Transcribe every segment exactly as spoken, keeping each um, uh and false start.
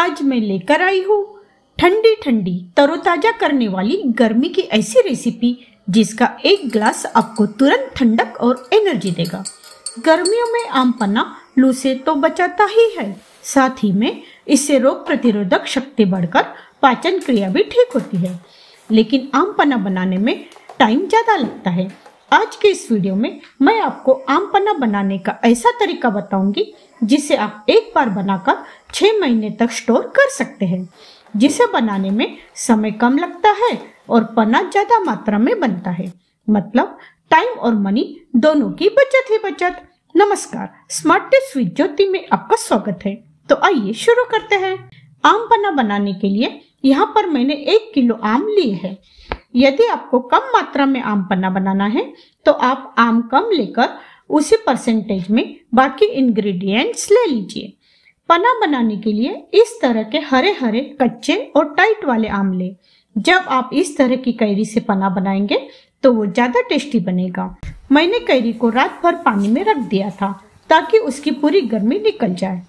आज मैं लेकर आई हूँ ठंडी ठंडी तरोताजा करने वाली गर्मी की ऐसी रेसिपी जिसका एक ग्लास आपको तुरंत ठंडक और एनर्जी देगा। गर्मियों में आम पन्ना लू से तो बचाता ही है, साथ ही में इससे रोग प्रतिरोधक शक्ति बढ़कर पाचन क्रिया भी ठीक होती है, लेकिन आम पन्ना बनाने में टाइम ज़्यादा लगता है। आज के इस वीडियो में मैं आपको आम पन्ना बनाने का ऐसा तरीका बताऊंगी जिसे आप एक बार बनाकर छः महीने तक स्टोर कर सकते हैं, जिसे बनाने में समय कम लगता है और पन्ना ज़्यादा मात्रा में बनता है, मतलब टाइम और मनी दोनों की बचत ही बचत। नमस्कार, स्मार्ट टिप्स विद ज्योति में आपका स्वागत है। तो आइए शुरू करते हैं। आम पन्ना बनाने के लिए यहाँ पर मैंने एक किलो आम लिए है। यदि आपको कम मात्रा में आम पन्ना बनाना है तो आप आम कम लेकर उसी परसेंटेज में बाकी इंग्रेडिएंट्स ले लीजिए। पन्ना बनाने के लिए इस तरह के हरे हरे कच्चे और टाइट वाले आम लें। जब आप इस तरह की कैरी से पन्ना बनाएंगे तो वो ज़्यादा टेस्टी बनेगा। मैंने कैरी को रात भर पानी में रख दिया था ताकि उसकी पूरी गर्मी निकल जाए।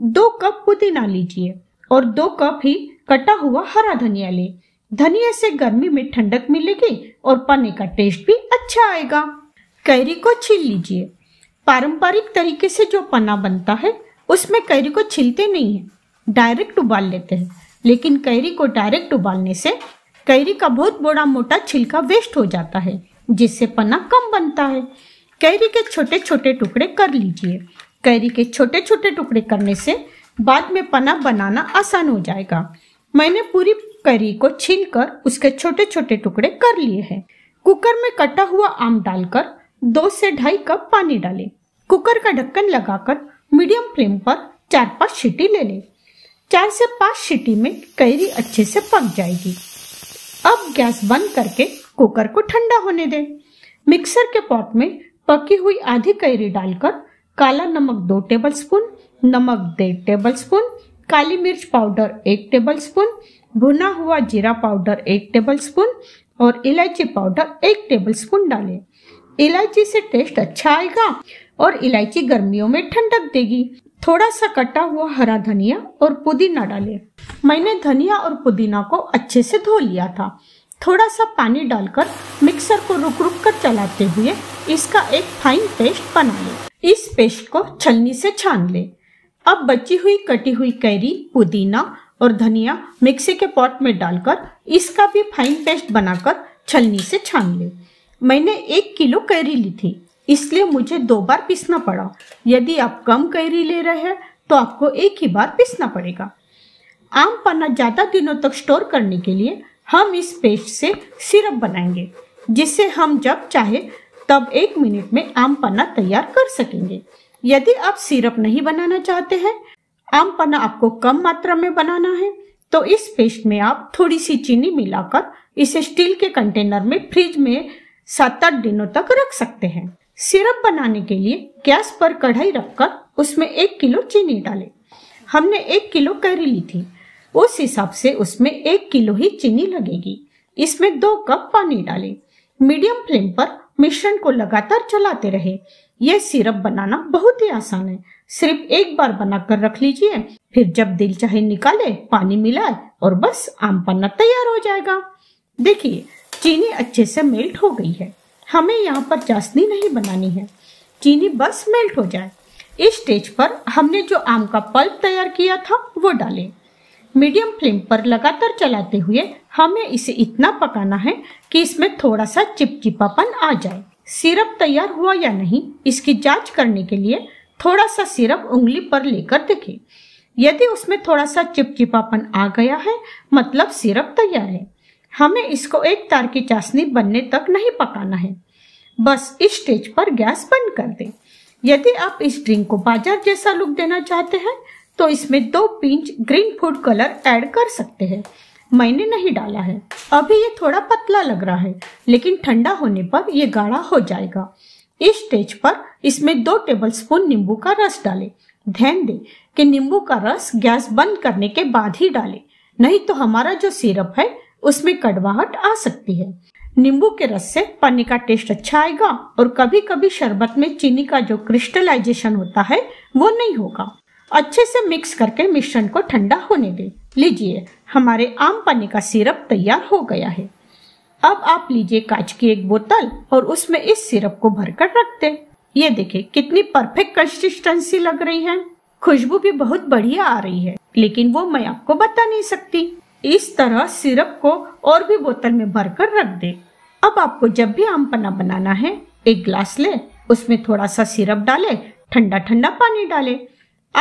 दो कप पुदीना लीजिए और दो कप ही कटा हुआ हरा धनिया ले। धनिया से गर्मी में ठंडक मिलेगी और पन्ने का टेस्ट भी अच्छा आएगा। कैरी को छील लीजिए। पारंपरिक तरीके से जो पन्ना बनता है उसमें कैरी को छीलते नहीं है, डायरेक्ट उबाल लेते हैं, लेकिन कैरी को डायरेक्ट उबालने से कैरी का बहुत बड़ा मोटा छिलका वेस्ट हो जाता है, जिससे पन्ना कम बनता है। कैरी के छोटे छोटे टुकड़े कर लीजिए। कैरी के छोटे छोटे टुकड़े करने से बाद में पन्ना बनाना आसान हो जाएगा। मैंने पूरी कैरी को छीलकर उसके छोटे छोटे टुकड़े कर लिए हैं। कुकर में कटा हुआ आम डालकर दो से ढाई कप पानी डालें। कुकर का ढक्कन लगाकर मीडियम फ्लेम पर चार पाँच सीटी ले लें। चार से पाँच सीटी में कैरी अच्छे से पक जाएगी। अब गैस बंद करके कुकर को ठंडा होने दें। मिक्सर के पॉट में पकी हुई आधी कैरी डालकर काला नमक दो टेबल स्पून, नमक डेढ़ टेबल स्पून, काली मिर्च पाउडर एक टेबल स्पून, भुना हुआ जीरा पाउडर एक टेबल स्पून और इलायची पाउडर एक टेबल स्पून डालें। इलायची से टेस्ट अच्छा आएगा और इलायची गर्मियों में ठंडक देगी। थोड़ा सा कटा हुआ हरा धनिया और पुदीना डालें। मैंने धनिया और पुदीना को अच्छे से धो लिया था। थोड़ा सा पानी डालकर मिक्सर को रुक रुक कर चलाते हुए इसका एक फाइन पेस्ट बना लें। इस पेस्ट को छलनी से छान लें। अब बची हुई कटी हुई कैरी, पुदीना और धनिया मिक्सी के पॉट में डालकर इसका भी फाइन पेस्ट बनाकर छलनी से छान लें। मैंने एक किलो कैरी ली थी, इसलिए मुझे दो बार पीसना पड़ा। यदि आप कम कैरी ले रहे हैं तो आपको एक ही बार पीसना पड़ेगा। आम पन्ना ज़्यादा दिनों तक स्टोर करने के लिए हम इस पेस्ट से सिरप बनाएंगे, जिससे हम जब चाहे तब एक मिनट में आम पन्ना तैयार कर सकेंगे। यदि आप सिरप नहीं बनाना चाहते हैं, आम पन्ना आपको कम मात्रा में बनाना है, तो इस पेस्ट में आप थोड़ी सी चीनी मिलाकर इसे स्टील के कंटेनर में फ्रिज में सात आठ दिनों तक रख सकते हैं। सिरप बनाने के लिए गैस पर कढ़ाई रखकर उसमें एक किलो चीनी डालें। हमने एक किलो कैरी ली थी, उस हिसाब से उसमें एक किलो ही चीनी लगेगी। इसमें दो कप पानी डालें। मीडियम फ्लेम पर मिश्रण को लगातार चलाते रहे। यह सिरप बनाना बहुत ही आसान है। सिर्फ एक बार बनाकर रख लीजिए, फिर जब दिल चाहे निकाले, पानी मिलाए और बस आम पन्ना तैयार हो जाएगा। देखिए चीनी अच्छे से मेल्ट हो गई है। हमें यहाँ पर चाशनी नहीं बनानी है, चीनी बस मेल्ट हो जाए। इस स्टेज पर हमने जो आम का पल्प तैयार किया था वो डालें। मीडियम फ्लेम पर लगातार चलाते हुए हमें इसे इतना पकाना है कि इसमें थोड़ा सा चिपचिपापन आ जाए। सिरप तैयार हुआ या नहीं इसकी जांच करने के लिए थोड़ा सा सिरप उंगली पर लेकर देखें। यदि उसमें थोड़ा सा चिपचिपापन आ गया है, मतलब सिरप तैयार है। हमें इसको एक तार की चाशनी बनने तक नहीं पकाना है। बस इस स्टेज पर गैस बंद कर दें। यदि आप इस ड्रिंक को बाजार जैसा लुक देना चाहते हैं तो इसमें दो pinch green food colour add कर सकते हैं। मैंने नहीं डाला है। अभी ये थोड़ा पतला लग रहा है, लेकिन ठंडा होने पर ये गाढ़ा हो जाएगा। इस स्टेज पर इसमें दो टेबलस्पून नींबू का रस डालें। ध्यान दें कि नींबू का रस गैस बंद करने के बाद ही डालें, नहीं तो हमारा जो सिरप है उसमें कड़वाहट आ सकती है। नींबू के रस से पानी का टेस्ट अच्छा आएगा और कभी कभी शरबत में चीनी का जो क्रिस्टलाइजेशन होता है वो नहीं होगा। अच्छे से मिक्स करके मिश्रण को ठंडा होने दें। लीजिए हमारे आम पानी का सिरप तैयार हो गया है। अब आप लीजिए कांच की एक बोतल और उसमें इस सिरप को भरकर रख दें। ये देखिए कितनी परफेक्ट कंसिस्टेंसी लग रही है, खुशबू भी बहुत बढ़िया आ रही है, लेकिन वो मैं आपको बता नहीं सकती। इस तरह सिरप को और भी बोतल में भरकर रख दें। अब आपको जब भी आम पन्ना बनाना है, एक ग्लास ले, उसमें थोड़ा सा सिरप डालें, ठंडा ठंडा पानी डालें।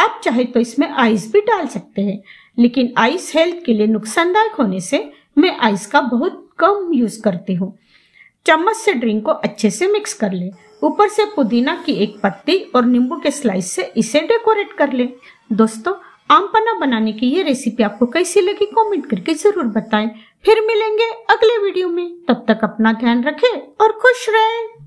आप चाहे तो इसमें आइस भी डाल सकते हैं, लेकिन आइस हेल्थ के लिए नुकसानदायक होने से मैं आइस का बहुत कम यूज करती हूँ। चम्मच से ड्रिंक को अच्छे से मिक्स कर लें। ऊपर से पुदीना की एक पत्ती और नींबू के स्लाइस से इसे डेकोरेट कर लें। दोस्तों, आम पन्ना बनाने की ये रेसिपी आपको कैसी लगी कमेंट करके जरूर बताएं। फिर मिलेंगे अगले वीडियो में, तब तक अपना ध्यान रखें और खुश रहें।